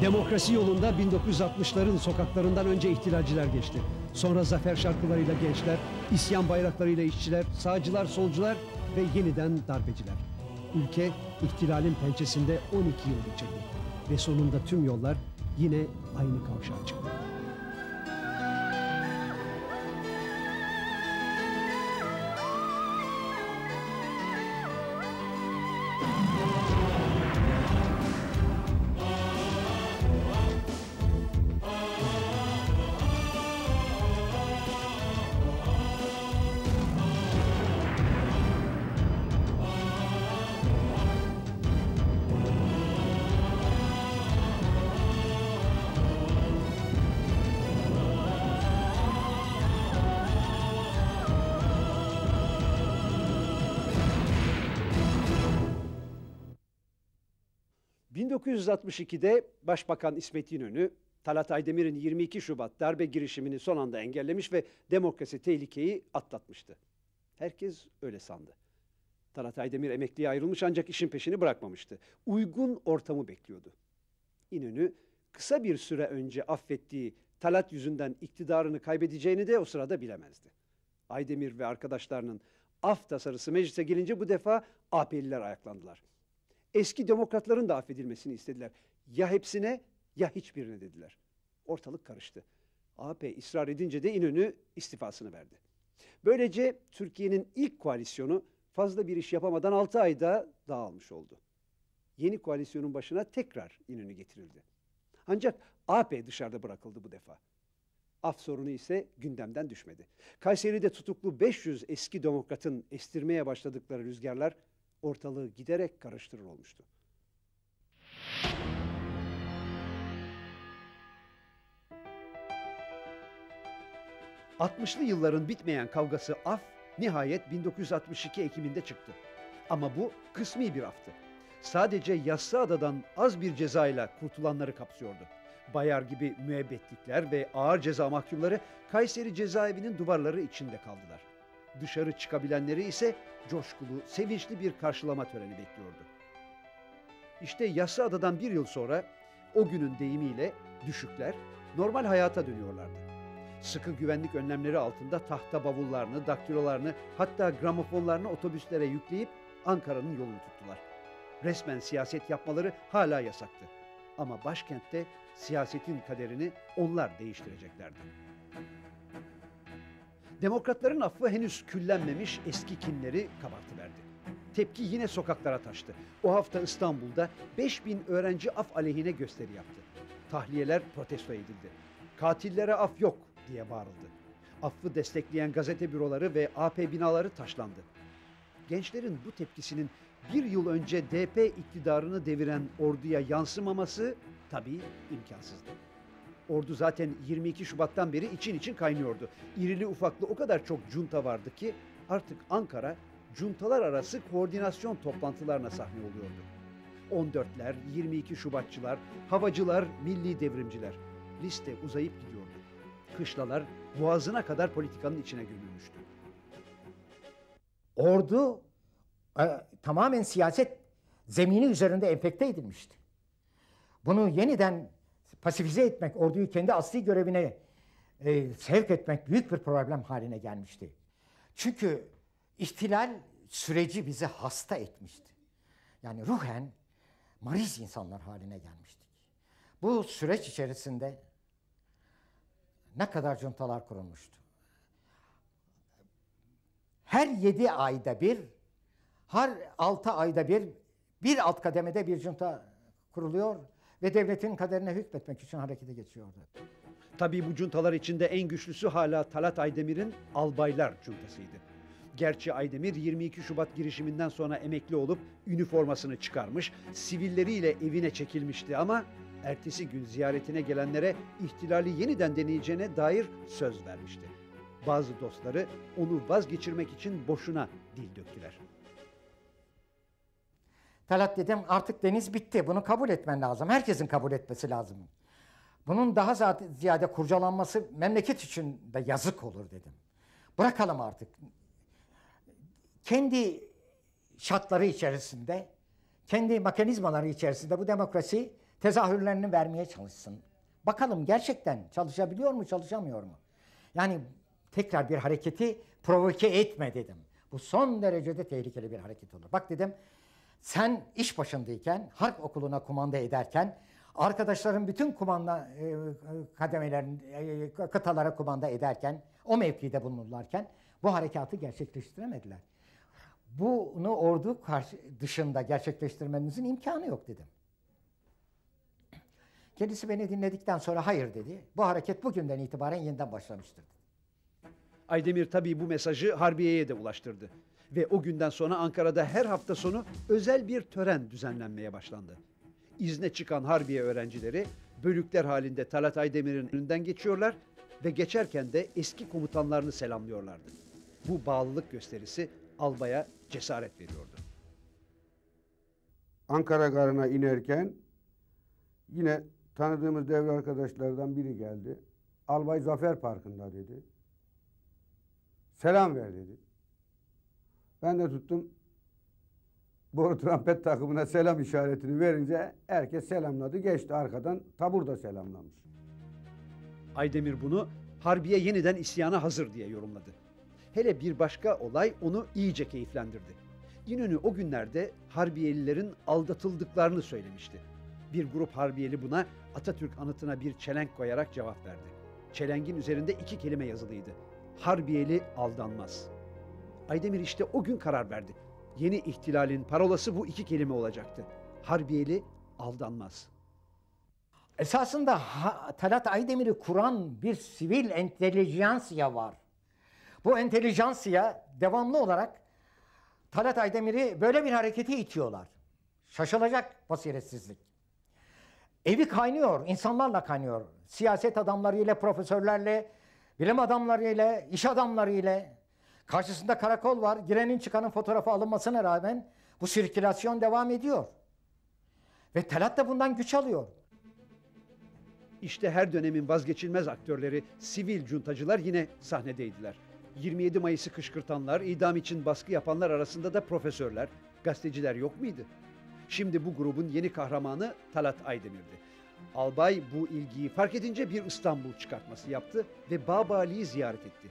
Demokrasi yolunda 1960'ların sokaklarından önce ihtilalciler geçti. Sonra zafer şarkılarıyla gençler, isyan bayraklarıyla işçiler, sağcılar, solcular ve yeniden darbeciler. Ülke ihtilalin pençesinde 12 yıl geçirdi ve sonunda tüm yollar yine aynı kavşağa çıktı. ...1962'de Başbakan İsmet İnönü, Talat Aydemir'in 22 Şubat darbe girişimini son anda engellemiş ve demokrasi tehlikeyi atlatmıştı. Herkes öyle sandı. Talat Aydemir emekliye ayrılmış ancak işin peşini bırakmamıştı. Uygun ortamı bekliyordu. İnönü kısa bir süre önce affettiği Talat yüzünden iktidarını kaybedeceğini de o sırada bilemezdi. Aydemir ve arkadaşlarının af tasarısı meclise gelince bu defa AP'liler ayaklandılar. Eski demokratların da affedilmesini istediler. Ya hepsine ya hiçbirine dediler. Ortalık karıştı. AP ısrar edince de İnönü istifasını verdi. Böylece Türkiye'nin ilk koalisyonu fazla bir iş yapamadan 6 ayda dağılmış oldu. Yeni koalisyonun başına tekrar İnönü getirildi. Ancak AP dışarıda bırakıldı bu defa. Af sorunu ise gündemden düşmedi. Kayseri'de tutuklu 500 eski demokratın estirmeye başladıkları rüzgarlar ortalığı giderek karıştırır olmuştu. ...60'lı yılların bitmeyen kavgası af nihayet 1962 Ekim'inde çıktı. Ama bu kısmi bir aftı. Sadece Yassıada'dan az bir cezayla kurtulanları kapsıyordu. Bayar gibi müebbetlikler ve ağır ceza mahkumları Kayseri Cezaevi'nin duvarları içinde kaldılar. Dışarı çıkabilenleri ise coşkulu, sevinçli bir karşılama töreni bekliyordu. İşte Yassıada'dan bir yıl sonra o günün deyimiyle düşükler normal hayata dönüyorlardı. Sıkı güvenlik önlemleri altında tahta bavullarını, daktilolarını hatta gramofonlarını otobüslere yükleyip Ankara'nın yolunu tuttular. Resmen siyaset yapmaları hala yasaktı. Ama başkentte siyasetin kaderini onlar değiştireceklerdi. Demokratların affı henüz küllenmemiş eski kinleri kabartıverdi. Tepki yine sokaklara taştı. O hafta İstanbul'da 5000 öğrenci af aleyhine gösteri yaptı. Tahliyeler protesto edildi. Katillere af yok diye bağırıldı. Affı destekleyen gazete büroları ve AP binaları taşlandı. Gençlerin bu tepkisinin bir yıl önce DP iktidarını deviren orduya yansımaması tabii imkansızdı. Ordu zaten 22 Şubat'tan beri için için kaynıyordu. İrili ufaklı o kadar çok junta vardı ki artık Ankara juntalar arası koordinasyon toplantılarına sahne oluyordu. 14'ler, 22 Şubatçılar, havacılar, milli devrimciler. Liste uzayıp gidiyordu. Kışlalar boğazına kadar politikanın içine gömülmüştü. Ordu tamamen siyaset zemini üzerinde enfekte edilmişti. Bunu yeniden pasifize etmek, orduyu kendi asli görevine sevk etmek büyük bir problem haline gelmişti. Çünkü ihtilal süreci bizi hasta etmişti. Yani ruhen mariz insanlar haline gelmiştik. Bu süreç içerisinde ne kadar juntalar kurulmuştu. Her 7 ayda bir, her 6 ayda bir alt kademede bir junta kuruluyor ve devletin kaderine hükmetmek için harekete geçiyordu. Tabii bu cuntalar içinde en güçlüsü hala Talat Aydemir'in albaylar cuntasıydı. Gerçi Aydemir 22 Şubat girişiminden sonra emekli olup üniformasını çıkarmış, sivilleriyle evine çekilmişti ama ertesi gün ziyaretine gelenlere ihtilali yeniden deneyeceğine dair söz vermişti. Bazı dostları onu vazgeçirmek için boşuna dil döktüler. Talat dedim, artık deniz bitti. Bunu kabul etmen lazım. Herkesin kabul etmesi lazım. Bunun daha ziyade kurcalanması memleket için de yazık olur dedim. Bırakalım artık. Kendi şartları içerisinde, kendi mekanizmaları içerisinde bu demokrasi tezahürlerini vermeye çalışsın. Bakalım gerçekten çalışabiliyor mu, çalışamıyor mu? Yani tekrar bir hareketi provoke etme dedim. Bu son derecede tehlikeli bir hareket olur. Bak dedim, sen iş başındayken, harp okuluna kumanda ederken, arkadaşların bütün kumanda kademelerin, kıtalara kumanda ederken, o mevkide bulunurlarken bu harekatı gerçekleştiremediler. Bunu ordu dışında gerçekleştirmenizin imkanı yok dedim. Kendisi beni dinledikten sonra hayır dedi. Bu hareket bugünden itibaren yeniden başlamıştır. Aydemir tabii bu mesajı Harbiye'ye de ulaştırdı. Ve o günden sonra Ankara'da her hafta sonu özel bir tören düzenlenmeye başlandı. İzne çıkan Harbiye öğrencileri bölükler halinde Talat Aydemir'in önünden geçiyorlar ve geçerken de eski komutanlarını selamlıyorlardı. Bu bağlılık gösterisi albaya cesaret veriyordu. Ankara garına inerken yine tanıdığımız devre arkadaşlardan biri geldi. Albay Zafer Parkı'nda dedi. Selam ver dedi. Ben de tuttum. Boru trompet takımına selam işaretini verince herkes selamladı. Geçti arkadan tabur da selamlamış. Aydemir bunu Harbiye yeniden isyana hazır diye yorumladı. Hele bir başka olay onu iyice keyiflendirdi. İnönü o günlerde Harbiyelilerin aldatıldıklarını söylemişti. Bir grup Harbiyeli buna Atatürk anıtına bir çelenk koyarak cevap verdi. Çelengin üzerinde iki kelime yazılıydı. Harbiyeli aldanmaz. Aydemir işte o gün karar verdi. Yeni ihtilalin parolası bu iki kelime olacaktı. Harbiyeli aldanmaz. Esasında Talat Aydemir'i kuran bir sivil entelijansiya var. Bu entelijansiya devamlı olarak Talat Aydemir'i böyle bir harekete itiyorlar. Şaşılacak basiretsizlik. Evi kaynıyor, insanlarla kaynıyor. Siyaset adamlarıyla, profesörlerle, bilim adamlarıyla, iş adamlarıyla. Karşısında karakol var. Girenin çıkanın fotoğrafı alınmasına rağmen bu sirkülasyon devam ediyor. Ve Talat da bundan güç alıyor. İşte her dönemin vazgeçilmez aktörleri, sivil cuntacılar yine sahnedeydiler. 27 Mayıs'ı kışkırtanlar, idam için baskı yapanlar arasında da profesörler, gazeteciler yok muydu? Şimdi bu grubun yeni kahramanı Talat Aydemir'di. Albay bu ilgiyi fark edince bir İstanbul çıkartması yaptı ve Baba Ali'yi ziyaret etti.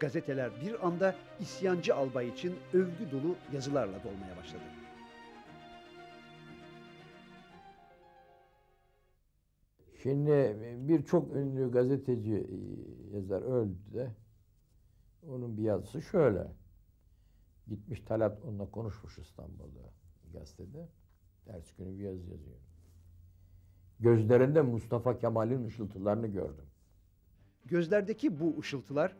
Gazeteler bir anda isyancı albay için övgü dolu yazılarla dolmaya başladı. Şimdi birçok ünlü gazeteci yazar öldü de onun bir yazısı şöyle. Gitmiş Talat onunla konuşmuş İstanbul'da gazetede. Ders günü bir yazı yazıyor. Gözlerinde Mustafa Kemal'in ışıltılarını gördüm. Gözlerdeki bu ışıltılar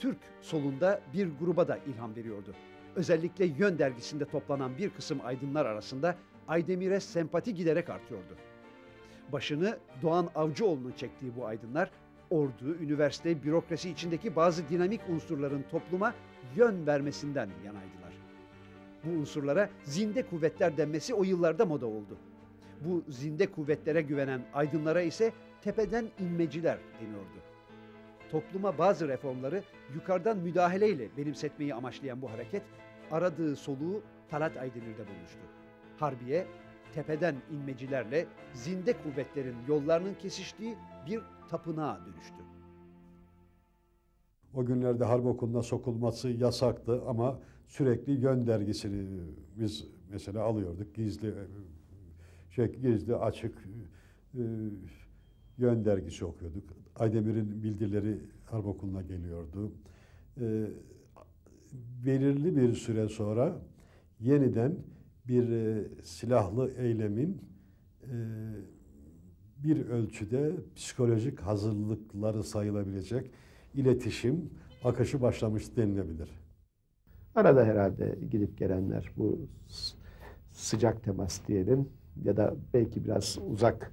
Türk solunda bir gruba da ilham veriyordu. Özellikle Yön dergisinde toplanan bir kısım aydınlar arasında Aydemir'e sempati giderek artıyordu. Başını Doğan Avcıoğlu'nun çektiği bu aydınlar, ordu, üniversite, bürokrasi içindeki bazı dinamik unsurların topluma yön vermesinden yanaydılar. Bu unsurlara zinde kuvvetler denmesi o yıllarda moda oldu. Bu zinde kuvvetlere güvenen aydınlara ise tepeden inmeciler deniyordu. Topluma bazı reformları yukarıdan müdahaleyle benimsetmeyi amaçlayan bu hareket aradığı soluğu Talat Aydemir'de bulmuştu. Harbiye, tepeden inmecilerle zinde kuvvetlerin yollarının kesiştiği bir tapınağa dönüştü. O günlerde harp okuluna sokulması yasaktı ama sürekli Yön dergisini biz mesela alıyorduk. Gizli açık Yön dergisi okuyorduk. Aydemir'in bildirileri harp okuluna geliyordu. Belirli bir süre sonra yeniden bir silahlı eylemin bir ölçüde psikolojik hazırlıkları sayılabilecek iletişim akışı başlamış denilebilir. Arada herhalde gidip gelenler bu sıcak temas diyelim ya da belki biraz uzak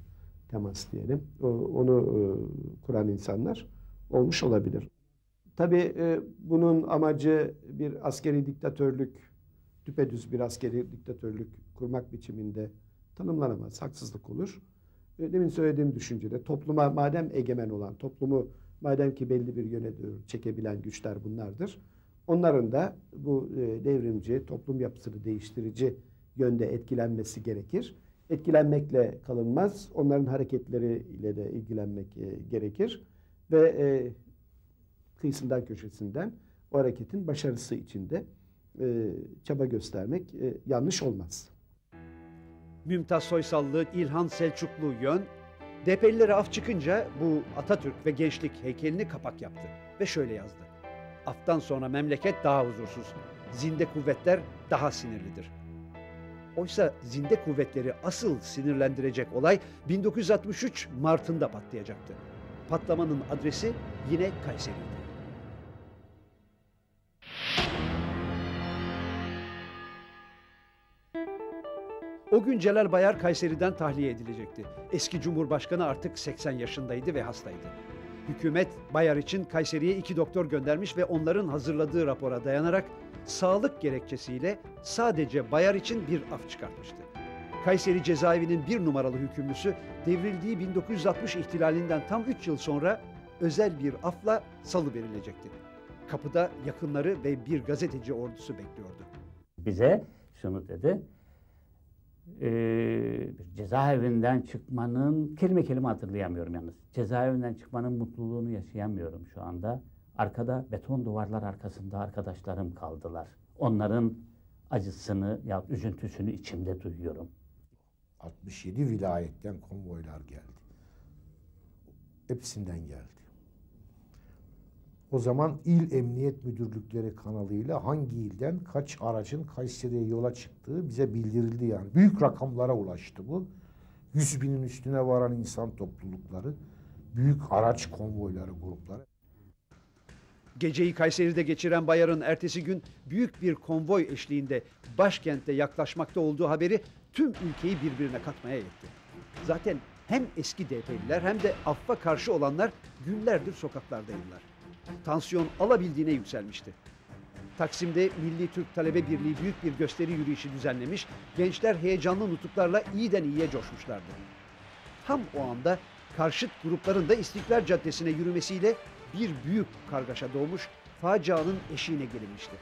temas diyelim, onu kuran insanlar olmuş olabilir. Tabii bunun amacı bir askeri diktatörlük, düpedüz bir askeri diktatörlük kurmak biçiminde tanımlanamaz, haksızlık olur. Demin söylediğim düşüncede topluma madem egemen olan, toplumu madem ki belli bir yöne doğru çekebilen güçler bunlardır, onların da bu devrimci, toplum yapısını değiştirici yönde etkilenmesi gerekir. etkilenmekle kalınmaz. Onların hareketleriyle de ilgilenmek gerekir. Ve kıyısından köşesinden o hareketin başarısı için de çaba göstermek yanlış olmaz. Mümtaz Soysallı, İlhan Selçuklu yön, DP'lilere af çıkınca bu Atatürk ve gençlik heykelini kapak yaptı ve şöyle yazdı. Aftan sonra memleket daha huzursuz, zinde kuvvetler daha sinirlidir. Oysa zinde kuvvetleri asıl sinirlendirecek olay 1963 Mart'ında patlayacaktı. Patlamanın adresi yine Kayseri'ydi. O gün Celal Bayar Kayseri'den tahliye edilecekti. Eski Cumhurbaşkanı artık 80 yaşındaydı ve hastaydı. Hükümet Bayar için Kayseri'ye 2 doktor göndermiş ve onların hazırladığı rapora dayanarak sağlık gerekçesiyle sadece Bayar için bir af çıkartmıştı. Kayseri Cezaevi'nin 1 numaralı hükümlüsü devrildiği 1960 ihtilalinden tam 3 yıl sonra özel bir afla salı verilecekti. Kapıda yakınları ve bir gazeteci ordusu bekliyordu. Bize şunu dedi. Cezaevinden çıkmanın, kelime kelime hatırlayamıyorum yalnız. Cezaevinden çıkmanın mutluluğunu yaşayamıyorum şu anda. Arkada beton duvarlar arkasında arkadaşlarım kaldılar. Onların acısını ya üzüntüsünü içimde duyuyorum. 67 vilayetten konvoylar geldi. Hepsinden geldi. O zaman il emniyet müdürlükleri kanalıyla hangi ilden kaç aracın Kayseri'ye yola çıktığı bize bildirildi yani. Büyük rakamlara ulaştı bu. 100.000'in üstüne varan insan toplulukları, büyük araç konvoyları, grupları. Geceyi Kayseri'de geçiren Bayar'ın ertesi gün büyük bir konvoy eşliğinde başkente yaklaşmakta olduğu haberi tüm ülkeyi birbirine katmaya yetti. Zaten hem eski DP'liler hem de affa karşı olanlar günlerdir sokaklardaydılar. Tansiyon alabildiğine yükselmişti. Taksim'de Milli Türk Talebe Birliği büyük bir gösteri yürüyüşü düzenlemiş, gençler heyecanlı nutuklarla iyiden iyiye coşmuşlardı. Tam o anda karşıt grupların da İstiklal Caddesi'ne yürümesiyle bir büyük kargaşa doğmuş, facianın eşiğine gelinmişti.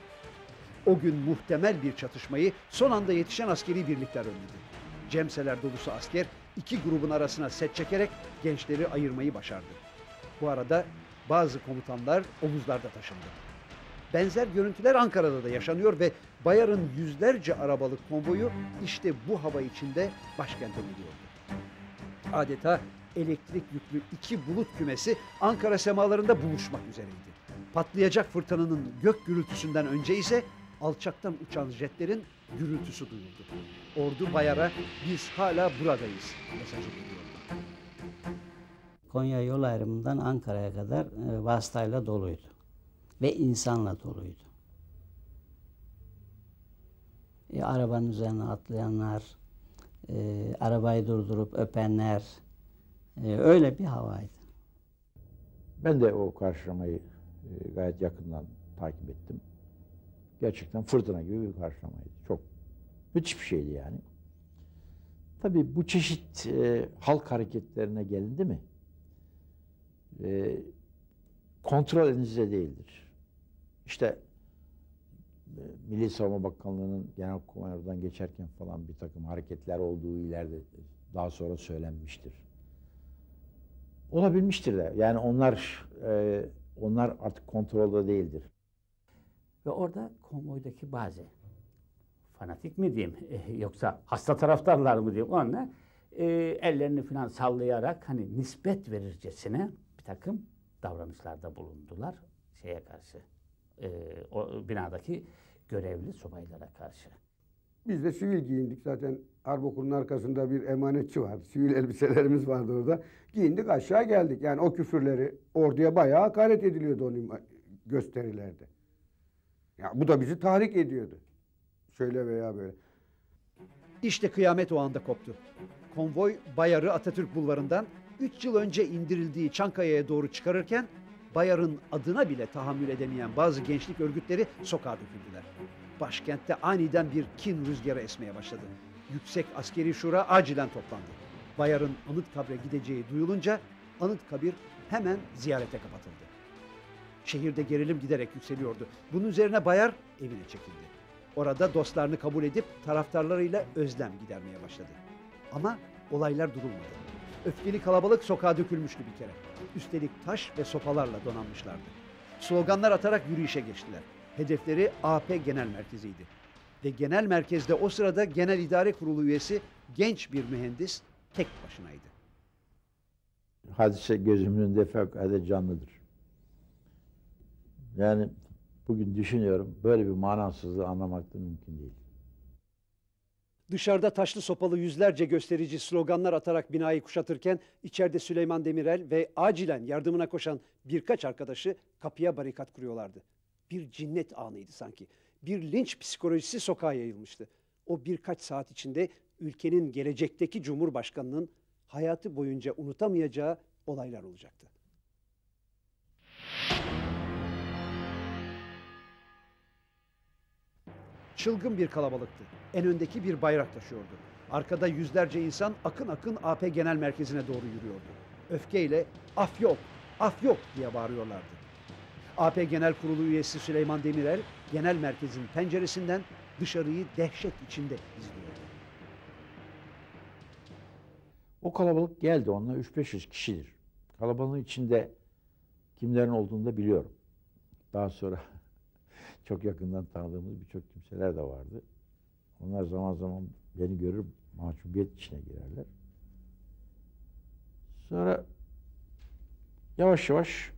O gün muhtemel bir çatışmayı son anda yetişen askeri birlikler önledi. Cemseler dolusu asker iki grubun arasına set çekerek gençleri ayırmayı başardı. Bu arada bazı komutanlar omuzlarda taşındı. Benzer görüntüler Ankara'da da yaşanıyor ve Bayar'ın yüzlerce arabalık konvoyu işte bu hava içinde başkente gidiyordu. Adeta elektrik yüklü 2 bulut kümesi Ankara semalarında buluşmak üzereydi. Patlayacak fırtınanın gök gürültüsünden önce ise alçaktan uçan jetlerin gürültüsü duyuldu. Ordu Bayar'a "Biz hala buradayız" mesajı veriyordu. Konya yol ayrımından Ankara'ya kadar vasıtayla doluydu ve insanla doluydu. Arabanın üzerine atlayanlar, arabayı durdurup öpenler, öyle bir havaydı. Ben de o karşılamayı gayet yakından takip ettim. Gerçekten fırtına gibi bir karşılamaydı. Çok müthiş bir şeydi yani. Tabii bu çeşit halk hareketlerine gelindi mi? Kontrol elinizde değildir. İşte Milli Savunma Bakanlığı'nın Genelkurmay'dan geçerken falan bir takım hareketler olduğu ileride daha sonra söylenmiştir. Olabilmiştir de. Yani onlar artık kontrolde değildir. Ve orada konvoydaki bazı fanatik mi diyeyim yoksa hasta taraftarlar mı diyeyim onlar ellerini falan sallayarak hani nispet verircesine takım davranışlarda bulundular şeye karşı, o binadaki görevli subaylara karşı. Biz de sivil giyindik zaten. Harp Okulu'nun arkasında bir emanetçi vardı, sivil elbiselerimiz vardı orada. Giyindik aşağı geldik yani o küfürleri orduya bayağı hakaret ediliyordu onun gösterilerde. Ya bu da bizi tahrik ediyordu. Şöyle veya böyle. İşte kıyamet o anda koptu. Konvoy Bayar'ı Atatürk Bulvarı'ndan 3 yıl önce indirildiği Çankaya'ya doğru çıkarırken Bayar'ın adına bile tahammül edemeyen bazı gençlik örgütleri sokağa döküldüler. Başkentte aniden bir kin rüzgarı esmeye başladı. Yüksek Askeri Şura acilen toplandı. Bayar'ın Anıtkabir'e gideceği duyulunca Anıtkabir hemen ziyarete kapatıldı. Şehirde gerilim giderek yükseliyordu. Bunun üzerine Bayar evine çekildi. Orada dostlarını kabul edip taraftarlarıyla özlem gidermeye başladı. Ama olaylar durulmadı. Öfkeli kalabalık sokağa dökülmüştü bir kere. Üstelik taş ve sopalarla donanmışlardı. Sloganlar atarak yürüyüşe geçtiler. Hedefleri AP Genel Merkezi'ydi. Ve genel merkezde o sırada Genel İdare Kurulu üyesi genç bir mühendis tek başınaydı. Hadise gözümün önünde fevkalade canlıdır. Yani bugün düşünüyorum, böyle bir manasızlığı anlamak da mümkün değil. Dışarıda taşlı sopalı yüzlerce gösterici sloganlar atarak binayı kuşatırken içeride Süleyman Demirel ve acilen yardımına koşan birkaç arkadaşı kapıya barikat kuruyorlardı. Bir cinnet anıydı sanki. Bir linç psikolojisi sokağa yayılmıştı. O birkaç saat içinde ülkenin gelecekteki Cumhurbaşkanı'nın hayatı boyunca unutamayacağı olaylar olacaktı. Çılgın bir kalabalıktı. En öndeki bir bayrak taşıyordu. Arkada yüzlerce insan akın akın AP Genel Merkezi'ne doğru yürüyordu. Öfkeyle "Af yok, af yok" diye bağırıyorlardı. AP Genel Kurulu üyesi Süleyman Demirel, genel merkezin penceresinden dışarıyı dehşet içinde izliyordu. O kalabalık geldi, onunla 300-500 kişidir. Kalabalığın içinde kimlerin olduğunu da biliyorum. Daha sonra çok yakından tanıdığımız birçok kimseler de vardı. Onlar zaman zaman beni görür, mahcubiyet içine girerler. Sonra yavaş yavaş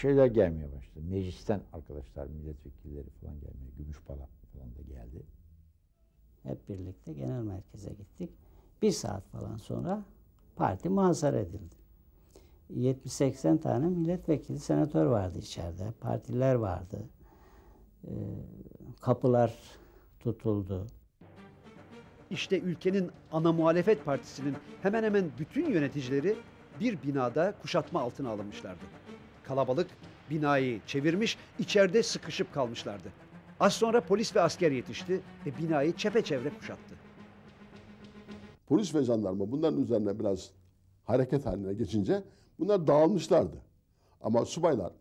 şeyler gelmeye başladı. Meclisten arkadaşlar, milletvekilleri falan gelmeye, Gümüşpala falan da geldi. Hep birlikte genel merkeze gittik. Bir saat falan sonra parti muhasara edildi. 70-80 tane milletvekili, senatör vardı içeride, partiler vardı. Kapılar tutuldu. İşte ülkenin ana muhalefet partisinin hemen hemen bütün yöneticileri bir binada kuşatma altına alınmışlardı. Kalabalık binayı çevirmiş, içeride sıkışıp kalmışlardı. Az sonra polis ve asker yetişti ve binayı çepeçevre kuşattı. Polis ve jandarma bunların üzerine biraz hareket haline geçince bunlar dağılmışlardı. Ama subaylar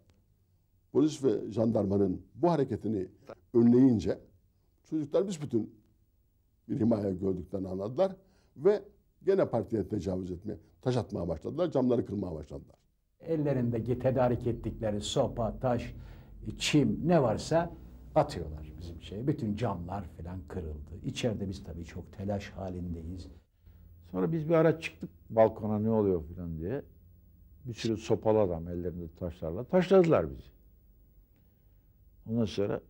polis ve jandarmanın bu hareketini önleyince çocuklar bütün bir himaye gördüklerini anladılar ve gene partiye tecavüz etmeye, taş atmaya başladılar, camları kırmaya başladılar. Ellerindeki tedarik ettikleri sopa, taş, çim ne varsa atıyorlar bizim şeye. Bütün camlar falan kırıldı. İçeride biz tabii çok telaş halindeyiz. Sonra biz bir ara çıktık balkona, ne oluyor falan diye. Bir sürü sopalı adam ellerinde taşlarla taşladılar bizi. Ondan sonra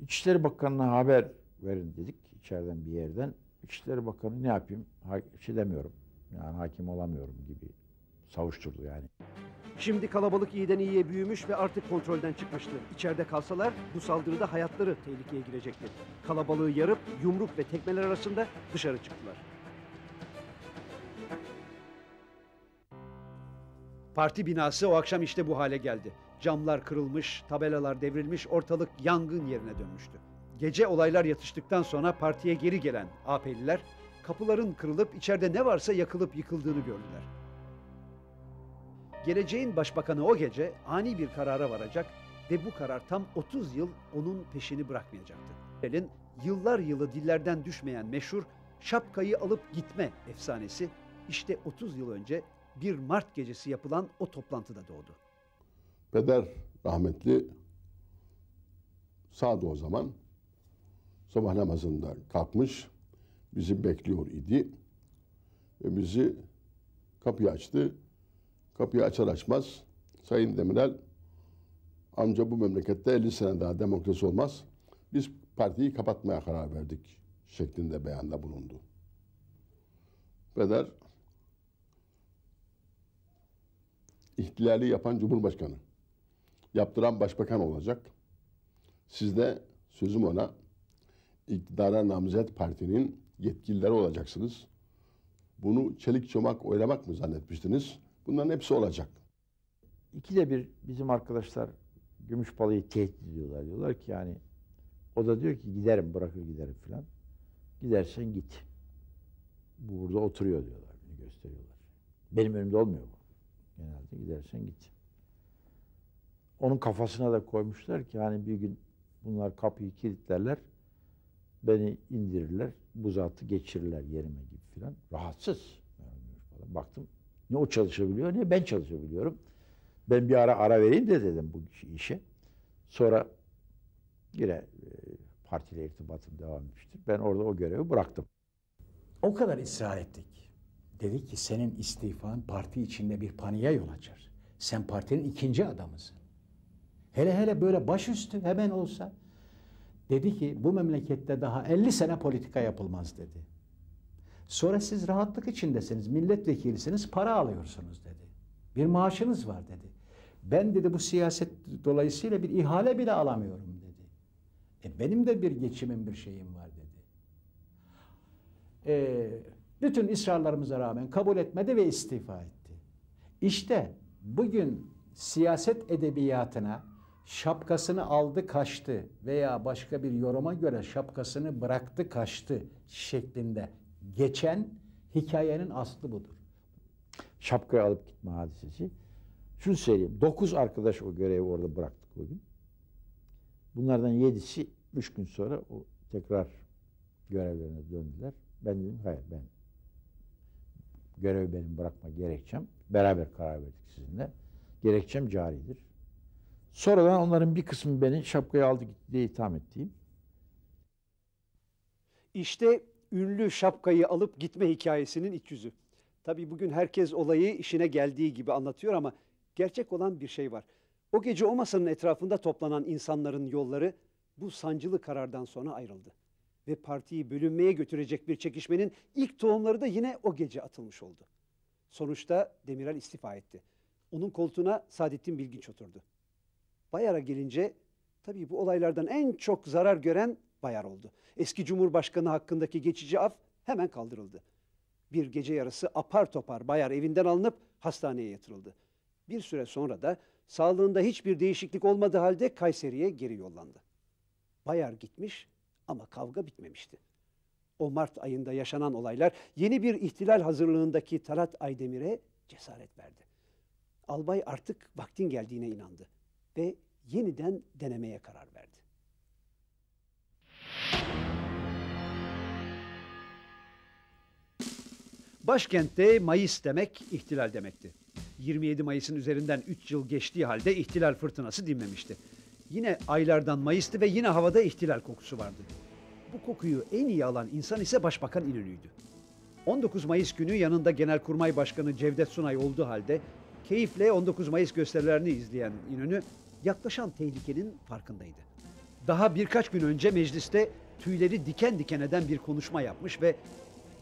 İçişleri Bakanı'na haber verin dedik içeriden bir yerden. İçişleri Bakanı ne yapayım, şey demiyorum, yani hakim olamıyorum gibi savuşturdu yani. Şimdi kalabalık iyiden iyiye büyümüş ve artık kontrolden çıkmıştı. İçeride kalsalar bu saldırıda hayatları tehlikeye girecekti. Kalabalığı yarıp yumruk ve tekmeler arasında dışarı çıktılar. Parti binası o akşam işte bu hale geldi. Camlar kırılmış, tabelalar devrilmiş, ortalık yangın yerine dönmüştü. Gece olaylar yatıştıktan sonra partiye geri gelen AP'liler kapıların kırılıp içeride ne varsa yakılıp yıkıldığını gördüler. Geleceğin başbakanı o gece ani bir karara varacak ve bu karar tam 30 yıl onun peşini bırakmayacaktı. Demirel'in yıllar yılı dillerden düşmeyen meşhur şapkayı alıp gitme efsanesi işte 30 yıl önce 1 Mart gecesi yapılan o toplantıda doğdu. Peder rahmetli sağdı o zaman. Sabah namazında kalkmış, bizi bekliyor idi ve bizi kapıyı açtı. Kapıyı açar açmaz Sayın Demirel, amca bu memlekette 50 sene daha demokrasi olmaz, biz partiyi kapatmaya karar verdik şeklinde beyanda bulundu. Peder ihtilali yapan Cumhurbaşkanı, yaptıran başbakan olacak. Siz de sözüm ona, iktidara namzet partinin yetkilileri olacaksınız. Bunu çelik çomak oylamak mı zannetmiştiniz? Bunların hepsi olacak. İkide bir bizim arkadaşlar Gümüşpala'yı tehdit ediyorlar. Diyorlar ki yani, o da diyor ki giderim, bırakır giderim falan. Gidersen git. Bu burada oturuyor diyorlar, beni gösteriyorlar. Benim önümde olmuyor bu. Genelde gidersen git. Onun kafasına da koymuşlar ki hani bir gün bunlar kapıyı kilitlerler, Beni indirirler, buzatı geçirirler yerime gibi filan. Rahatsız. Baktım, ne o çalışabiliyor, ne ben çalışabiliyorum. Ben bir ara vereyim de dedim bu işe. Sonra yine partiyle irtibatım devam etmiştir. Ben orada o görevi bıraktım. O kadar ısrar ettik. Dedi ki senin istifan parti içinde bir paniğe yol açar. Sen partinin ikinci adamısın. Hele hele böyle başüstü hemen olsa. Dedi ki bu memlekette daha 50 sene politika yapılmaz dedi. Sonra siz rahatlık içindesiniz, milletvekilisiniz, para alıyorsunuz dedi. Bir maaşınız var dedi. Ben dedi bu siyaset dolayısıyla bir ihale bile alamıyorum dedi. Benim de bir geçimim, bir şeyim var dedi. Bütün ısrarlarımıza rağmen kabul etmedi ve istifa etti. İşte bugün siyaset edebiyatına şapkasını aldı kaçtı veya başka bir yoruma göre şapkasını bıraktı kaçtı şeklinde geçen hikayenin aslı budur. Şapkayı alıp gitme hadisesi. Şunu söyleyeyim, 9 arkadaş o görevi orada bıraktık o gün. Bunlardan 7'si 3 gün sonra o tekrar görevlerine döndüler. Ben dedim hayır, ben görevi benim bırakma gerekçem. Beraber karar verdik sizinle. Gerekçem caridir. Sonradan onların bir kısmı beni şapkayı aldı gitti diye itham ettiğim. İşte ünlü şapkayı alıp gitme hikayesinin iç yüzü. Tabii bugün herkes olayı işine geldiği gibi anlatıyor ama gerçek olan bir şey var. O gece o masanın etrafında toplanan insanların yolları bu sancılı karardan sonra ayrıldı. Ve partiyi bölünmeye götürecek bir çekişmenin ilk tohumları da yine o gece atılmış oldu. Sonuçta Demirel istifa etti. Onun koltuğuna Saadettin Bilginç oturdu. Bayar'a gelince tabii bu olaylardan en çok zarar gören Bayar oldu. Eski Cumhurbaşkanı hakkındaki geçici af hemen kaldırıldı. Bir gece yarısı apar topar Bayar evinden alınıp hastaneye yatırıldı. Bir süre sonra da sağlığında hiçbir değişiklik olmadığı halde Kayseri'ye geri yollandı. Bayar gitmiş ama kavga bitmemişti. O Mart ayında yaşanan olaylar yeni bir ihtilal hazırlığındaki Talat Aydemir'e cesaret verdi. Albay artık vaktin geldiğine inandı ve yeniden denemeye karar verdi. Başkentte Mayıs demek ihtilal demekti. 27 Mayıs'ın üzerinden 3 yıl geçtiği halde ihtilal fırtınası dinmemişti. Yine aylardan Mayıs'tı ve yine havada ihtilal kokusu vardı. Bu kokuyu en iyi alan insan ise Başbakan İnönü'ydü. 19 Mayıs günü yanında Genelkurmay Başkanı Cevdet Sunay olduğu halde keyifle 19 Mayıs gösterilerini izleyen İnönü yaklaşan tehlikenin farkındaydı. Daha birkaç gün önce mecliste tüyleri diken diken eden bir konuşma yapmış ve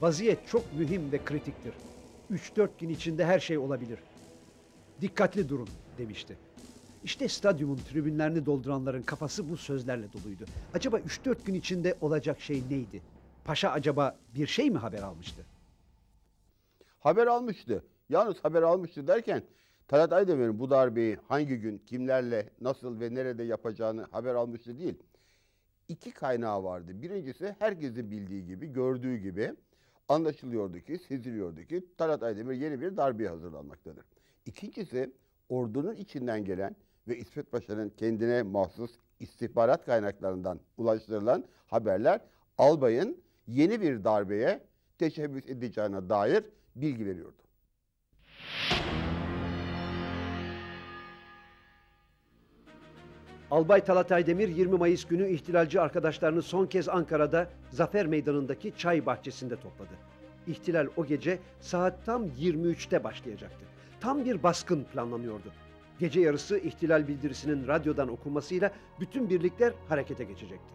vaziyet çok mühim ve kritiktir. 3-4 gün içinde her şey olabilir. Dikkatli durun demişti. İşte stadyumun tribünlerini dolduranların kafası bu sözlerle doluydu. Acaba 3-4 gün içinde olacak şey neydi? Paşa acaba bir şey mi haber almıştı? Haber almıştı. Yalnız haber almıştı derken Talat Aydemir'in bu darbeyi hangi gün, kimlerle, nasıl ve nerede yapacağını haber almıştı değil. 2 kaynağı vardı. Birincisi herkesin bildiği gibi, gördüğü gibi anlaşılıyordu ki, seziliyordu ki Talat Aydemir yeni bir darbeye hazırlanmaktadır. İkincisi ordunun içinden gelen ve İsmet Paşa'nın kendine mahsus istihbarat kaynaklarından ulaştırılan haberler albayın yeni bir darbeye teşebbüs edeceğine dair bilgi veriyordu. Albay Talat Aydemir 20 Mayıs günü ihtilalci arkadaşlarını son kez Ankara'da Zafer Meydanı'ndaki çay bahçesinde topladı. İhtilal o gece saat tam 23'te başlayacaktı. Tam bir baskın planlanıyordu. Gece yarısı ihtilal bildirisinin radyodan okunmasıyla bütün birlikler harekete geçecekti.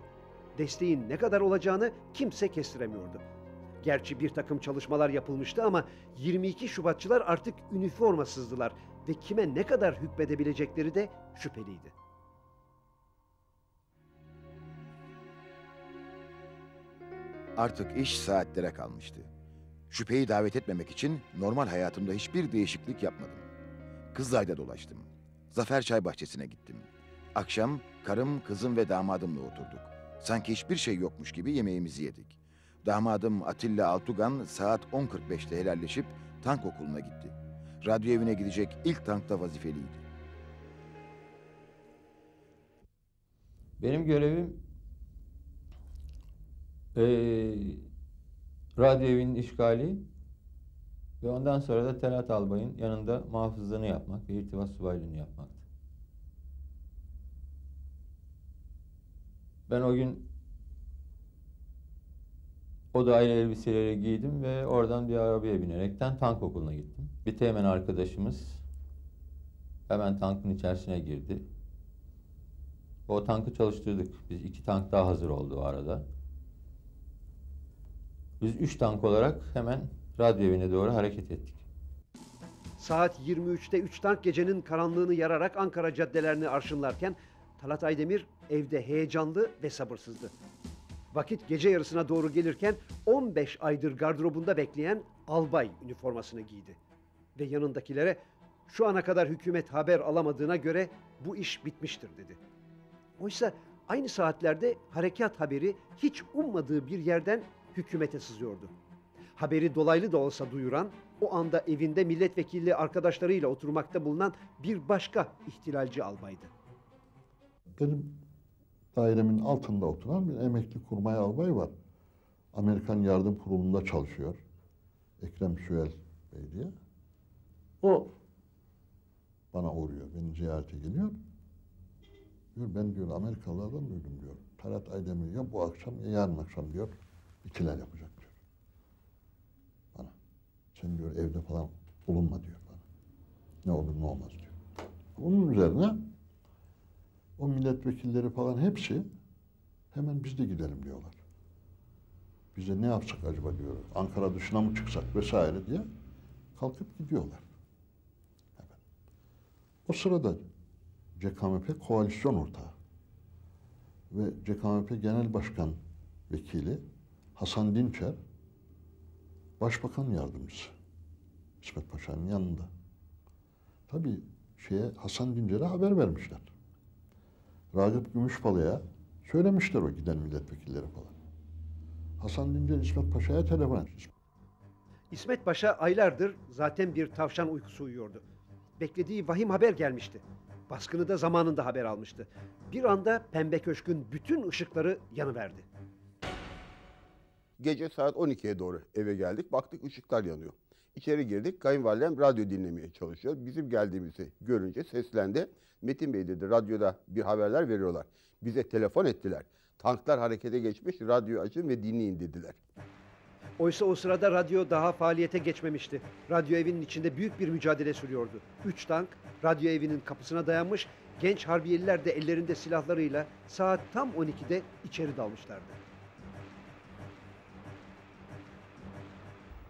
Desteğin ne kadar olacağını kimse kestiremiyordu. Gerçi bir takım çalışmalar yapılmıştı ama 22 Şubatçılar artık üniformasızdılar ve kime ne kadar hükmedebilecekleri de şüpheliydi. Artık iş saatlere kalmıştı. Şüpheyi davet etmemek için normal hayatımda hiçbir değişiklik yapmadım. Kızılay'da dolaştım. Zafer Çay Bahçesi'ne gittim. Akşam karım, kızım ve damadımla oturduk. Sanki hiçbir şey yokmuş gibi yemeğimizi yedik. Damadım Atilla Altugan saat 10.45'te helalleşip tank okuluna gitti. Radyo evine gidecek ilk tankta vazifeliydi. Benim görevim radyo evinin işgali ve ondan sonra da Talat Albay'ın yanında muhafızlığını yapmak ve irtibat subaylığını yapmaktı. Ben o gün o da aynı elbiseleri giydim ve oradan bir arabaya binerekten tank okuluna gittim. Bir teğmen arkadaşımız hemen tankın içerisine girdi. O tankı çalıştırdık. Biz 2 tank daha hazır oldu o arada. Biz 3 tank olarak hemen radyo evine doğru hareket ettik. Saat 23'te 3 tank gecenin karanlığını yararak Ankara caddelerini arşınlarken Talat Aydemir evde heyecanlı ve sabırsızdı. Vakit gece yarısına doğru gelirken 15 aydır gardırobunda bekleyen albay üniformasını giydi. Ve yanındakilere şu ana kadar hükümet haber alamadığına göre bu iş bitmiştir dedi. Oysa aynı saatlerde harekat haberi hiç ummadığı bir yerden hükümete sızıyordu. Haberi dolaylı da olsa duyuran, o anda evinde milletvekili arkadaşlarıyla oturmakta bulunan bir başka ihtilalci albaydı. Benim dairemin altında oturan bir emekli kurmay albay var. Amerikan Yardım Kurulu'nda çalışıyor. Ekrem Süheyl Bey diye. O bana uğruyor, beni ziyarete geliyor. Diyor, ben diyor Amerikalılardan duydum diyor. Talat Aydemir ya bu akşam ya yarın akşam diyor ikilal yapacak diyor. Bana. Sen diyor evde falan bulunma diyor bana. Ne olur ne olmaz diyor. Onun üzerine o milletvekilleri falan hepsi hemen biz de gidelim diyorlar. Biz de ne yapsak acaba diyor. Ankara dışına mı çıksak vesaire diye kalkıp gidiyorlar. Hemen. O sırada CKMP koalisyon ortağı ve CKMP Genel Başkan Vekili Hasan Dinçer Başbakan Yardımcısı İsmet Paşa'nın yanında. Tabii Hasan Dinçer'e haber vermişler. Ragıp Gümüşpala'ya söylemişler o giden milletvekilleri falan. Hasan Dinçer İsmet Paşa'ya telefon etmiş. İsmet Paşa aylardır zaten bir tavşan uykusu uyuyordu. Beklediği vahim haber gelmişti. Baskını da zamanında haber almıştı. Bir anda Pembe Köşk'ün bütün ışıkları yanıverdi. Gece saat 12'ye doğru eve geldik. Baktık ışıklar yanıyor. İçeri girdik. Kayınvalidem radyo dinlemeye çalışıyor. Bizim geldiğimizi görünce seslendi. Metin Bey dedi radyoda bir haberler veriyorlar. Bize telefon ettiler. Tanklar harekete geçmiş. Radyoyu açın ve dinleyin dediler. Oysa o sırada radyo daha faaliyete geçmemişti. Radyo evinin içinde büyük bir mücadele sürüyordu. 3 tank radyo evinin kapısına dayanmış, genç harbiyeliler de ellerinde silahlarıyla saat tam 12'de içeri dalmışlardı.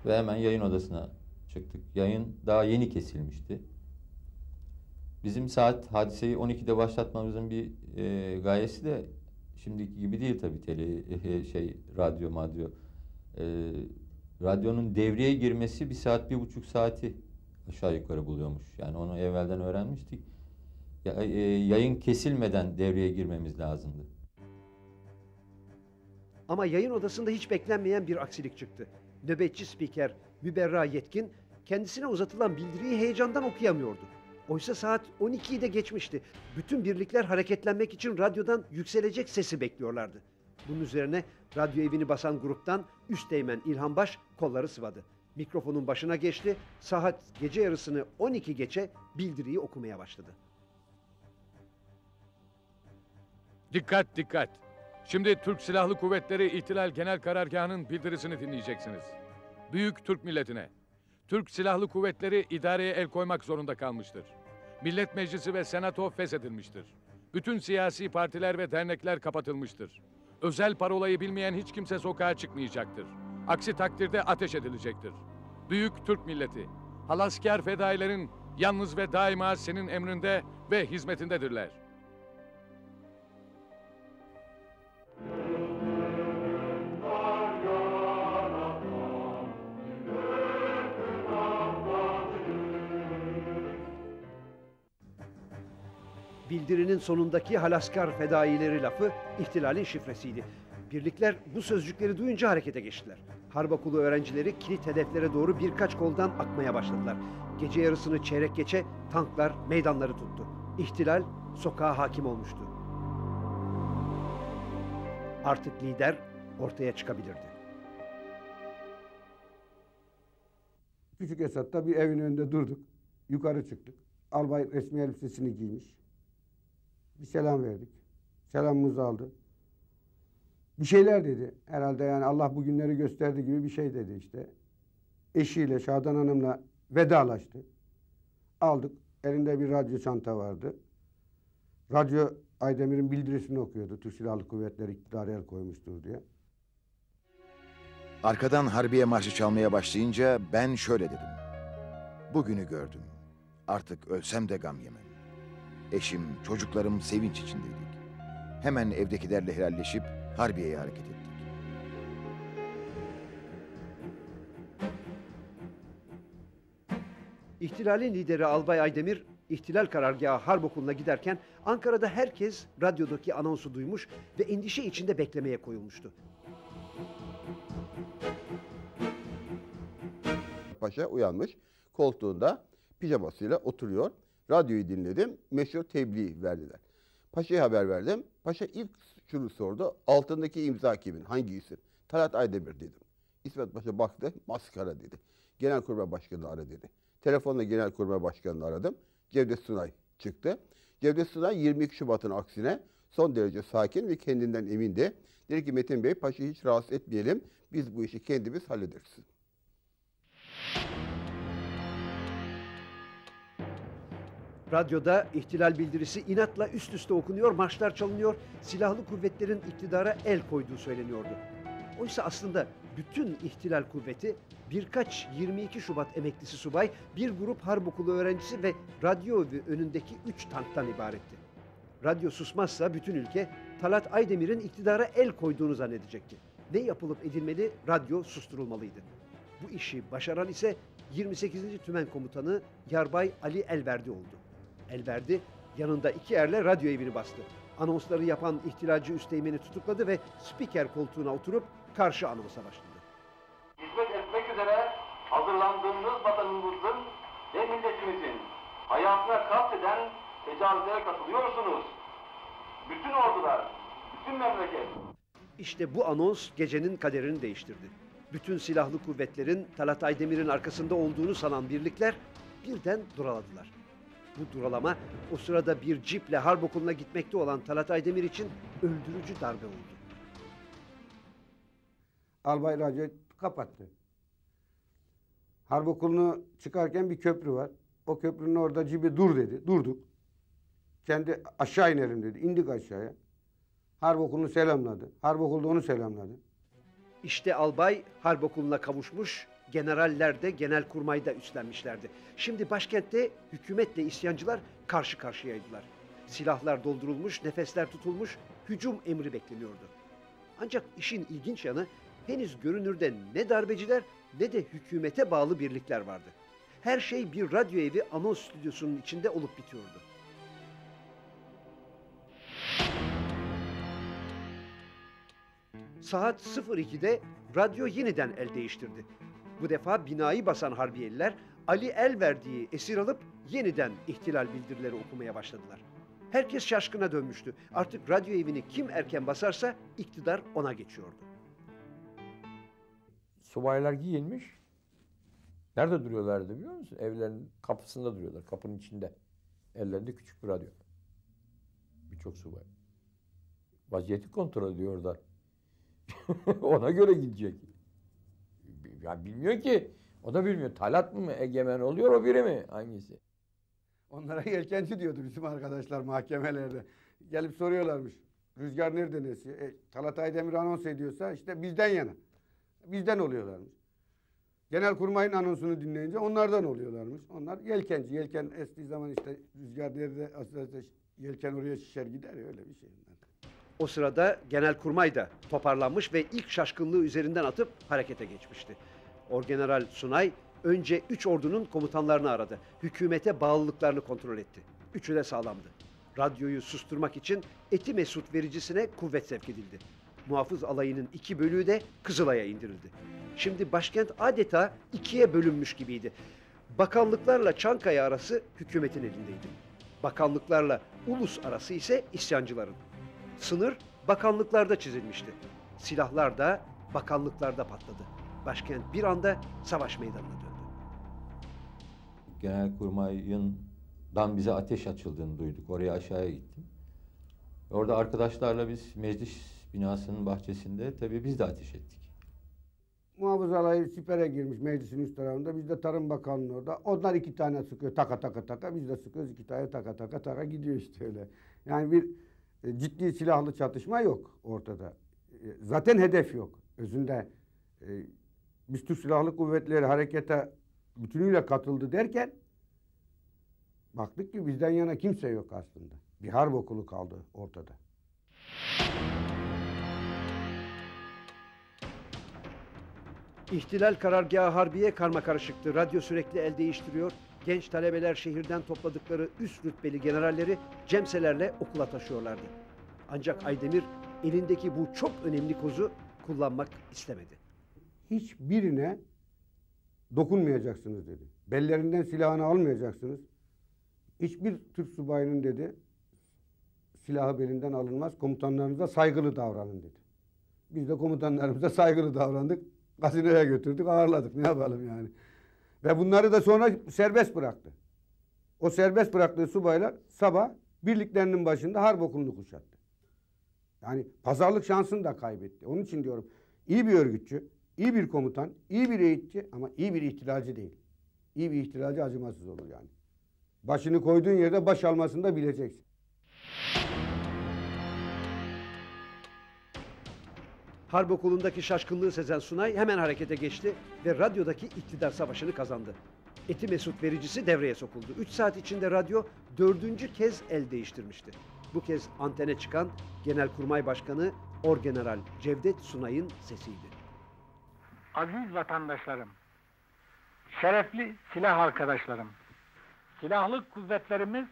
Ve hemen yayın odasına çıktık. Yayın daha yeni kesilmişti. Bizim saat hadiseyi 12'de başlatmamızın bir gayesi de şimdiki gibi değil tabii radyo. Radyonun devreye girmesi 1 saat 1,5 saati aşağı yukarı buluyormuş. Yani onu evvelden öğrenmiştik. Yayın kesilmeden devreye girmemiz lazımdı. Ama yayın odasında hiç beklenmeyen bir aksilik çıktı. Nöbetçi spiker Müberra Yetkin kendisine uzatılan bildiriyi heyecandan okuyamıyordu. Oysa saat 12'yi de geçmişti. Bütün birlikler hareketlenmek için radyodan yükselecek sesi bekliyorlardı. Bunun üzerine radyo evini basan gruptan üsteğmen İlhan Baş kolları sıvadı. Mikrofonun başına geçti. Saat gece yarısını 12 geçe bildiriyi okumaya başladı. Dikkat dikkat. Şimdi Türk Silahlı Kuvvetleri İhtilal Genel Karargahı'nın bildirisini dinleyeceksiniz. Büyük Türk milletine. Türk Silahlı Kuvvetleri idareye el koymak zorunda kalmıştır. Millet Meclisi ve Senato feshedilmiştir. Bütün siyasi partiler ve dernekler kapatılmıştır. Özel parolayı bilmeyen hiç kimse sokağa çıkmayacaktır. Aksi takdirde ateş edilecektir. Büyük Türk milleti, halaskar fedailerin yalnız ve daima senin emrinde ve hizmetindedirler. Bildirinin sonundaki halaskar fedaileri lafı ihtilalin şifresiydi. Birlikler bu sözcükleri duyunca harekete geçtiler. Harbokulu öğrencileri kilit hedeflere doğru birkaç koldan akmaya başladılar. Gece yarısını çeyrek geçe tanklar meydanları tuttu. İhtilal sokağa hakim olmuştu. Artık lider ortaya çıkabilirdi. Küçük Esat'ta bir evin önünde durduk. Yukarı çıktık. Albay resmi elbisesini giymiş. Bir selam verdik. Selamımızı aldı. Bir şeyler dedi. Herhalde yani Allah bu günleri gösterdi gibi bir şey dedi işte. Eşiyle, Şadan Hanım'la vedalaştı. Aldık. Elinde bir radyo çanta vardı. Radyo Aydemir'in bildirisini okuyordu. Türk Silahlı Kuvvetleri iktidara el koymuştur diye. Arkadan Harbiye Marşı çalmaya başlayınca ben şöyle dedim. Bugünü gördüm. Artık ölsem de gam yemem. Eşim, çocuklarım sevinç içindeydik. Hemen evdekilerle helalleşip Harbiye'ye hareket ettik. İhtilalin lideri Albay Aydemir, ihtilal karargahı harp okuluna giderken Ankara'da herkes radyodaki anonsu duymuş ve endişe içinde beklemeye koyulmuştu. Paşa uyanmış, koltuğunda pijamasıyla oturuyor. Radyoyu dinledim, meşhur tebliğ verdiler. Paşa'ya haber verdim. Paşa ilk şunu sordu, altındaki imza kimin, hangi isim? Talat Aydemir dedim. İsmet Paşa baktı, maskara dedi. Genelkurmay Başkanı'nı ara dedi. Telefonla Genelkurmay Başkanı'nı aradım. Cevdet Sunay çıktı. Cevdet Sunay 22 Şubat'ın aksine son derece sakin ve kendinden emindi. Dedi ki Metin Bey, Paşa'yı hiç rahatsız etmeyelim, biz bu işi kendimiz hallederiz. Radyoda ihtilal bildirisi inatla üst üste okunuyor, marşlar çalınıyor, silahlı kuvvetlerin iktidara el koyduğu söyleniyordu. Oysa aslında bütün ihtilal kuvveti birkaç 22 Şubat emeklisi subay, bir grup harp okulu öğrencisi ve radyo önündeki 3 tanktan ibaretti. Radyo susmazsa bütün ülke Talat Aydemir'in iktidara el koyduğunu zannedecekti. Ne yapılıp edilmeli, radyo susturulmalıydı. Bu işi başaran ise 28. Tümen Komutanı Yarbay Ali Elverdi oldu. Elverdi yanında 2 erle radyo evini bastı. Anonsları yapan ihtilalci üsteğmeni tutukladı ve spiker koltuğuna oturup karşı anonsa başladı. Hizmet etmek üzere hazırlandığımız vatanımızın ve milletimizin hayatına kasteden tecavüzlere katılıyorsunuz. Bütün ordular, bütün memleket. İşte bu anons gecenin kaderini değiştirdi. Bütün silahlı kuvvetlerin Talat Aydemir'in arkasında olduğunu sanan birlikler birden duraladılar. Bu duralama o sırada bir ciple harp okuluna gitmekte olan Talat Aydemir için öldürücü darbe oldu. Albay radyoyu kapattı. Harp okulunu çıkarken bir köprü var. O köprünün orada cibi dur dedi. Durduk. Kendi aşağı inerim dedi. İndik aşağıya. Harp okulunu selamladı. Harp okulu da onu selamladı. İşte albay harp okuluna kavuşmuş, generaller de genelkurmayda üstlenmişlerdi. Şimdi başkentte hükümetle isyancılar karşı karşıyaydılar. Silahlar doldurulmuş, nefesler tutulmuş, hücum emri bekleniyordu. Ancak işin ilginç yanı henüz görünürde ne darbeciler ne de hükümete bağlı birlikler vardı. Her şey bir radyo evi anons stüdyosunun içinde olup bitiyordu. Saat 02'de radyo yeniden el değiştirdi. Bu defa binayı basan harbiyeliler Ali Elverdi'yi esir alıp yeniden ihtilal bildirileri okumaya başladılar. Herkes şaşkına dönmüştü. Artık radyo evini kim erken basarsa iktidar ona geçiyordu. Subaylar giyinmiş. Nerede duruyorlardı biliyor musun? Evlerin kapısında duruyorlar, kapının içinde. Ellerinde küçük bir radyo. Birçok subay. Vaziyeti kontrol ediyor orada. Ona göre gidecek. Ya bilmiyor ki. O da bilmiyor. Talat mı egemen oluyor, o biri mi? Hangisi? Onlara yelkenci diyordu bizim arkadaşlar mahkemelerde. Gelip soruyorlarmış. Rüzgar nereden esiyor? Talat Aydemir anons ediyorsa işte bizden yana. Bizden oluyorlarmış. Genelkurmay'ın anonsunu dinleyince onlardan oluyorlarmış. Onlar yelkenci. Yelken estiği zaman işte rüzgar nerede aslında yelken oraya şişer gider ya, öyle bir şey. O sırada Genelkurmay da toparlanmış ve ilk şaşkınlığı üzerinden atıp harekete geçmişti. Orgeneral Sunay önce 3 ordunun komutanlarını aradı. Hükümete bağlılıklarını kontrol etti. Üçü de sağlamdı. Radyoyu susturmak için Eti Mesut vericisine kuvvet sevk edildi. Muhafız alayının 2 bölüğü de Kızılay'a indirildi. Şimdi başkent adeta 2'ye bölünmüş gibiydi. Bakanlıklarla Çankaya arası hükümetin elindeydi. Bakanlıklarla Ulus arası ise isyancıların. Sınır bakanlıklarda çizilmişti. Silahlar da bakanlıklarda patladı. Başkent bir anda savaş meydanına döndü. Genelkurmay'dan bize ateş açıldığını duyduk. Oraya aşağıya gittim. Orada arkadaşlarla biz meclis binasının bahçesinde tabii biz de ateş ettik. Muhafız alayı sipere girmiş meclisin üst tarafında. Biz de Tarım Bakanlığı orada. Onlar 2 tane sıkıyor taka taka taka. Biz de sıkıyoruz 2 tane taka taka taka gidiyor işte öyle. Yani bir ciddi silahlı çatışma yok ortada. Zaten hedef yok. Özünde biz Türk Silahlı Kuvvetleri harekete bütünüyle katıldı derken baktık ki bizden yana kimse yok aslında. Bir harp okulu kaldı ortada. İhtilal karargâhı harbiye karmakarışıktı. Radyo sürekli el değiştiriyor. Genç talebeler şehirden topladıkları üst rütbeli generalleri cemselerle okula taşıyorlardı. Ancak Aydemir elindeki bu çok önemli kozu kullanmak istemedi. Hiçbirine dokunmayacaksınız dedi. Bellerinden silahını almayacaksınız. Hiçbir Türk subayının dedi silahı belinden alınmaz. Komutanlarımıza saygılı davranın dedi. Biz de komutanlarımıza saygılı davrandık. Kasinoya götürdük, ağırladık. Ne yapalım yani? Ve bunları da sonra serbest bıraktı. O serbest bıraktığı subaylar sabah birliklerinin başında harp okulunu kuşattı. Yani pazarlık şansını da kaybetti. Onun için diyorum iyi bir örgütçü, iyi bir komutan, iyi bir eğitçi ama iyi bir ihtilalci değil. İyi bir ihtilalci acımasız olur yani. Başını koyduğun yerde baş almasını da bileceksin. Harp okulundaki şaşkınlığı sezen Sunay hemen harekete geçti ve radyodaki iktidar savaşını kazandı. Eti Mesut vericisi devreye sokuldu. 3 saat içinde radyo 4. kez el değiştirmişti. Bu kez antene çıkan Genelkurmay Başkanı Orgeneral Cevdet Sunay'ın sesiydi. Aziz vatandaşlarım, şerefli silah arkadaşlarım, silahlı kuvvetlerimiz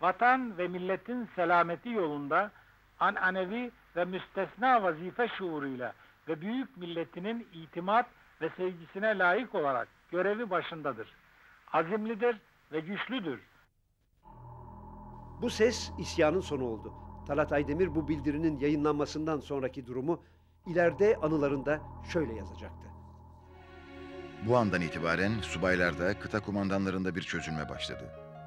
vatan ve milletin selameti yolunda ananevi ve müstesna vazife şuuruyla ve büyük milletinin itimat ve sevgisine layık olarak görevi başındadır. Azimlidir ve güçlüdür. Bu ses isyanın sonu oldu. Talat Aydemir bu bildirinin yayınlanmasından sonraki durumu ileride anılarında şöyle yazacaktı. Bu andan itibaren subaylarda, kıta kumandanlarında bir çözülme başladı.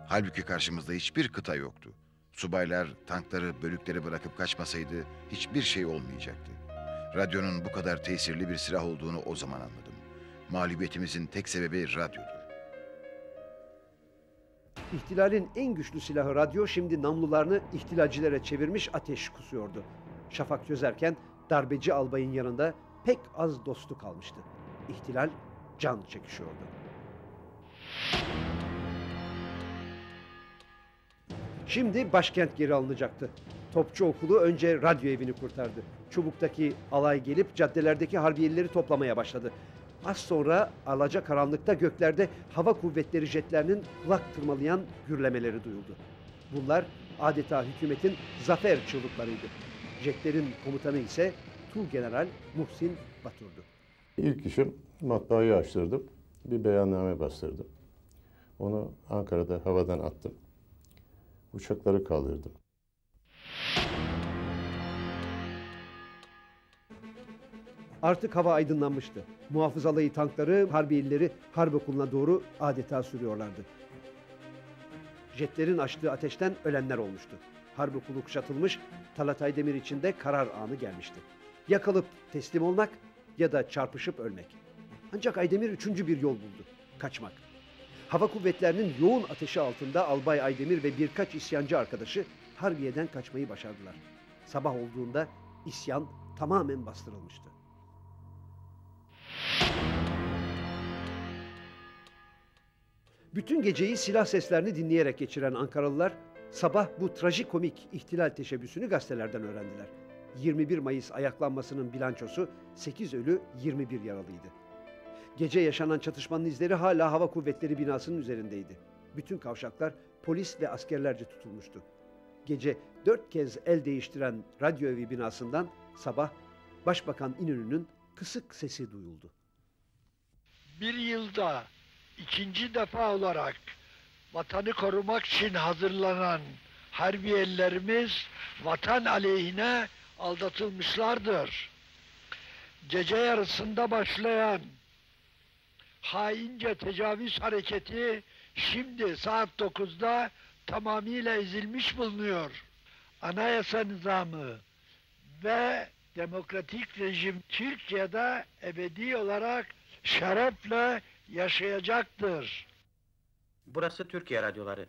Halbuki karşımızda hiçbir kıta yoktu. Subaylar tankları, bölükleri bırakıp kaçmasaydı hiçbir şey olmayacaktı. Radyonun bu kadar tesirli bir silah olduğunu o zaman anladım. Mağlubiyetimizin tek sebebi radyodur. İhtilalin en güçlü silahı radyo şimdi namlularını ihtilalcilere çevirmiş ateş kusuyordu. Şafak çözerken darbeci albayın yanında pek az dostu kalmıştı. İhtilal can çekişiyordu. Şimdi başkent geri alınacaktı. Topçu okulu önce radyo evini kurtardı. Çubuk'taki alay gelip caddelerdeki harbiyelileri toplamaya başladı. Az sonra alacakaranlıkta göklerde hava kuvvetleri jetlerinin kulak tırmalayan gürlemeleri duyuldu. Bunlar adeta hükümetin zafer çığlıklarıydı. Jetlerin komutanı ise Tuğgeneral Muhsin Batur'du. İlk işim matbaayı açtırdım. Bir beyanname bastırdım. Onu Ankara'da havadan attım. Uçakları kaldırdım. Artık hava aydınlanmıştı. Muhafız alayı tankları, harbiyelileri harp okuluna doğru adeta sürüyorlardı. Jetlerin açtığı ateşten ölenler olmuştu. Harp okulu kuşatılmış, Talat Aydemir için de karar anı gelmişti. Ya kalıp teslim olmak ya da çarpışıp ölmek. Ancak Aydemir 3. bir yol buldu. Kaçmak. Hava kuvvetlerinin yoğun ateşi altında Albay Aydemir ve birkaç isyancı arkadaşı harbiyeden kaçmayı başardılar. Sabah olduğunda isyan tamamen bastırılmıştı. Bütün geceyi silah seslerini dinleyerek geçiren Ankaralılar sabah bu trajikomik ihtilal teşebbüsünü gazetelerden öğrendiler. 21 Mayıs ayaklanmasının bilançosu 8 ölü 21 yaralıydı. Gece yaşanan çatışmanın izleri hala hava kuvvetleri binasının üzerindeydi. Bütün kavşaklar polis ve askerlerce tutulmuştu. Gece 4 kez el değiştiren radyo evi binasından sabah Başbakan İnönü'nün kısık sesi duyuldu. Bir yılda 2. defa olarak vatanı korumak için hazırlanan harbiyelerimiz vatan aleyhine aldatılmışlardır. gece yarısında başlayan haince tecavüz hareketi şimdi saat 9'da tamamıyla ezilmiş bulunuyor. Anayasa nizamı ve demokratik rejim Türkiye'de ebedi olarak şerefle yaşayacaktır. Burası Türkiye Radyoları.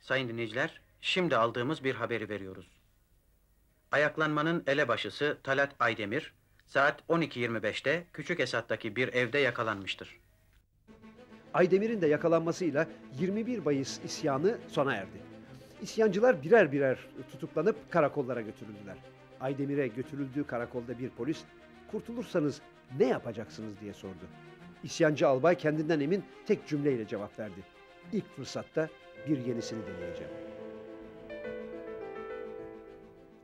Sayın dinleyiciler, şimdi aldığımız bir haberi veriyoruz. Ayaklanmanın elebaşısı Talat Aydemir, saat 12.25'te Küçük Esat'taki bir evde yakalanmıştır. Aydemir'in de yakalanmasıyla 21 Mayıs isyanı sona erdi. İsyancılar birer birer tutuklanıp karakollara götürüldüler. Aydemir'e götürüldüğü karakolda bir polis, "Kurtulursanız ne yapacaksınız?" diye sordu. İsyancı albay kendinden emin tek cümleyle cevap verdi: "İlk fırsatta bir yenisini deneyeceğim."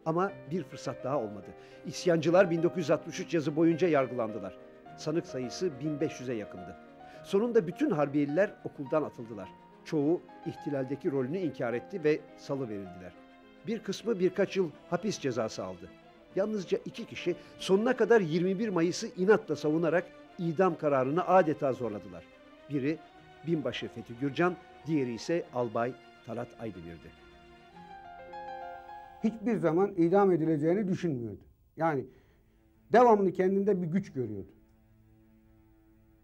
Ama bir fırsat daha olmadı. İsyancılar 1963 yazı boyunca yargılandılar. Sanık sayısı 1500'e yakındı. Sonunda bütün harbiyeliler okuldan atıldılar. Çoğu ihtilaldeki rolünü inkar etti ve salıverildiler. Bir kısmı birkaç yıl hapis cezası aldı. Yalnızca 2 kişi sonuna kadar 21 Mayıs'ı inatla savunarak idam kararını adeta zorladılar. Biri binbaşı Fethi Gürcan, diğeri ise albay Talat Aydemir'di. Hiçbir zaman idam edileceğini düşünmüyordu. Yani devamlı kendinde bir güç görüyordu.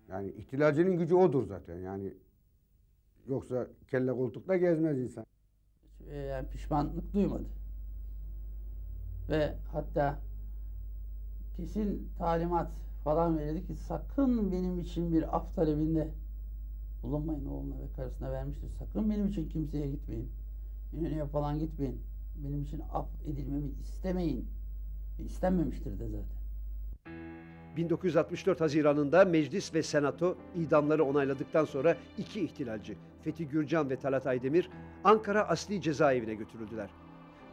Yani ihtilalcinin gücü odur zaten. Yani yoksa kelle koltukta gezmez insan. Yani pişmanlık duymadı. Ve hatta kesin talimat falan verildi ki sakın benim için bir af talebinde bulunmayın, oğluna ve karısına vermiştir. Sakın benim için kimseye gitmeyin. İnönü'ye falan gitmeyin. Benim için af edilmemi istemeyin. İstenmemiştir de zaten. 1964 Haziran'ında Meclis ve Senato idamları onayladıktan sonra 2 ihtilalci, Fethi Gürcan ve Talat Aydemir, Ankara Asli Cezaevi'ne götürüldüler.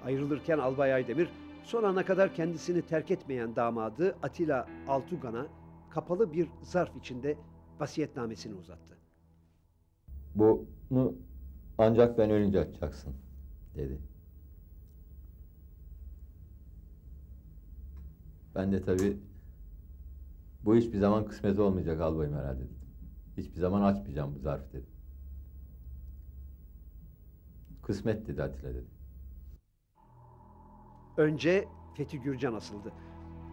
Ayrılırken albay Aydemir, son ana kadar kendisini terk etmeyen damadı Atilla Altugan'a kapalı bir zarf içinde vasiyetnamesini uzattı. "Bunu ancak ben ölünce açacaksın," dedi. Ben de tabii, "Bu hiçbir zaman kısmet olmayacak albayım herhalde," dedim. "Hiçbir zaman açmayacağım bu zarfı," dedim. "Kısmet," dedi Atilla, dedi. Önce Fethi Gürcan asıldı.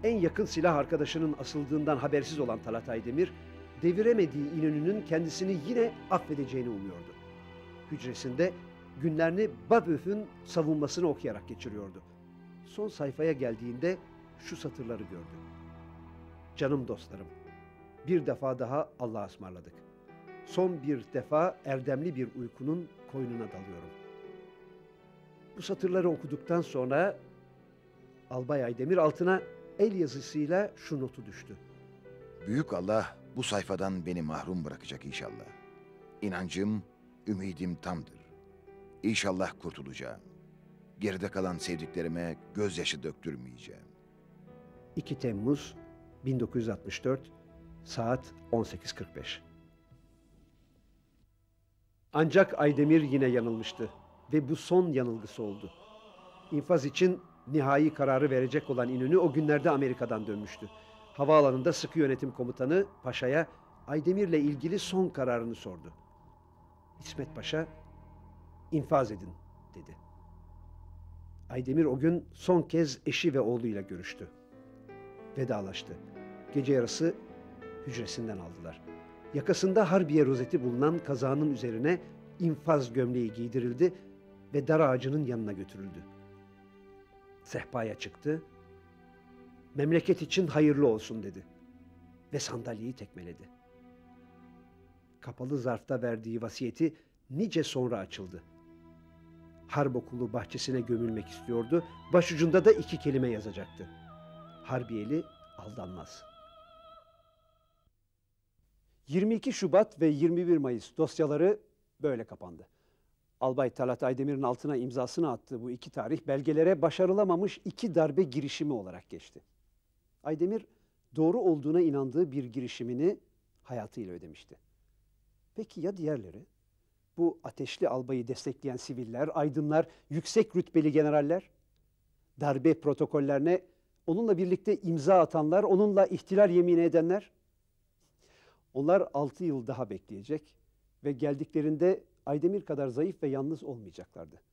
En yakın silah arkadaşının asıldığından habersiz olan Talat Aydemir, deviremediği İnönü'nün kendisini yine affedeceğini umuyordu. Hücresinde günlerini Baböf'ün savunmasını okuyarak geçiriyordu. Son sayfaya geldiğinde şu satırları gördü: "Canım dostlarım, bir defa daha Allah'a ısmarladık. Son bir defa erdemli bir uykunun koynuna dalıyorum." Bu satırları okuduktan sonra albay Aydemir altına el yazısıyla şu notu düştü: "Büyük Allah bu sayfadan beni mahrum bırakacak inşallah. İnancım, ümidim tamdır. İnşallah kurtulacağım. Geride kalan sevdiklerime gözyaşı döktürmeyeceğim." 2 Temmuz 1964 saat 18.45. Ancak Aydemir yine yanılmıştı ve bu son yanılgısı oldu. İnfaz için nihai kararı verecek olan İnönü o günlerde Amerika'dan dönmüştü. Havaalanında sıkı yönetim komutanı Paşa'ya Aydemir'le ilgili son kararını sordu. İsmet Paşa, "İnfaz edin," dedi. Aydemir o gün son kez eşi ve oğluyla görüştü. Vedalaştı. Gece yarısı hücresinden aldılar. Yakasında harbiye rozeti bulunan kazağının üzerine infaz gömleği giydirildi ve dar ağacının yanına götürüldü. Sehpaya çıktı. "Memleket için hayırlı olsun," dedi ve sandalyeyi tekmeledi. Kapalı zarfta verdiği vasiyeti nice sonra açıldı. Harp okulu bahçesine gömülmek istiyordu. Başucunda da 2 kelime yazacaktı: "Harbiyeli aldanmaz." 22 Şubat ve 21 Mayıs dosyaları böyle kapandı. Albay Talat Aydemir'in altına imzasını attığı bu 2 tarih belgelere başarılamamış 2 darbe girişimi olarak geçti. Aydemir doğru olduğuna inandığı bir girişimini hayatıyla ödemişti. Peki ya diğerleri? Bu ateşli albayı destekleyen siviller, aydınlar, yüksek rütbeli generaller? Darbe protokollerine onunla birlikte imza atanlar, onunla ihtilal yemini edenler, onlar 6 yıl daha bekleyecek ve geldiklerinde Aydemir kadar zayıf ve yalnız olmayacaklardı.